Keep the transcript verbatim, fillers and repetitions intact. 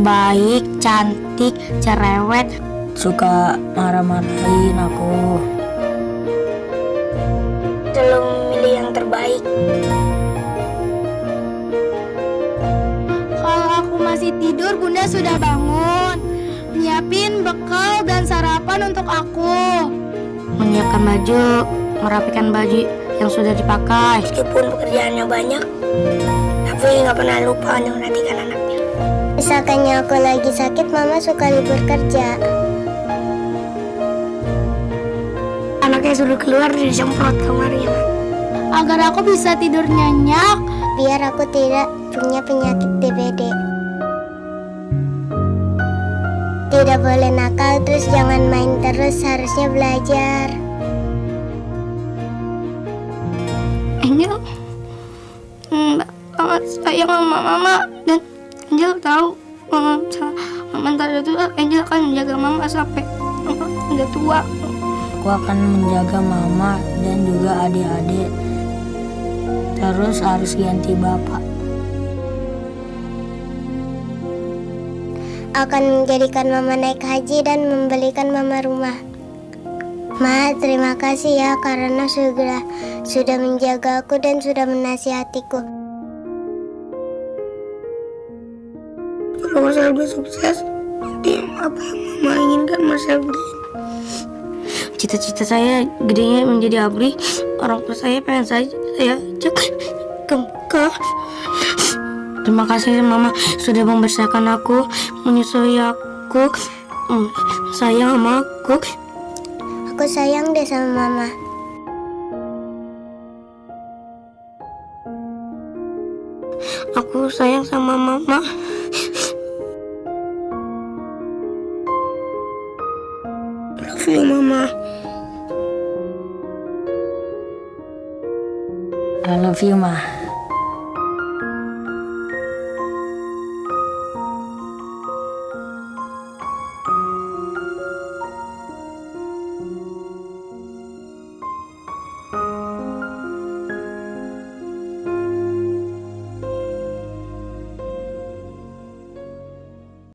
baik, cantik, cerewet. Suka marah-marahin aku. Selalu milih yang terbaik. Kalau aku masih tidur, Bunda sudah bangun. Nyiapin bekal dan sarapan untuk aku. Menyiapkan baju, merapikan baju yang sudah dipakai. Meskipun pekerjaannya banyak, tapi nggak pernah lupa untuk perhatikan anaknya. Misalkannya aku lagi sakit, Mama suka libur kerja. Anaknya suruh keluar disemprot kamarnya, agar aku bisa tidur nyenyak, biar aku tidak punya penyakit D B D. Tidak boleh nakal, terus jangan main terus, harusnya belajar. Angel, Mbak amat sayang sama Mama, dan Angel tahu Mama mantan itu, Angel akan menjaga Mama sampai Mama udah tua. Aku akan menjaga Mama dan juga adik-adik. Terus harus ganti Bapak. Akan menjadikan Mama naik haji dan membelikan Mama rumah. Ma, terima kasih ya karena sudah sudah menjaga aku dan sudah menasihatiku. Kalau saya sudah sukses, nanti apa yang Mama inginkan Mas Abri. Cita-cita saya gedenya menjadi abri. Orang tua saya pengen saya saya kekeh. Terima kasih Mama sudah membesarkan aku, menyusui aku, sayang sama aku. Aku sayang deh sama Mama. Aku sayang sama Mama. Love you Mama. I love you Ma.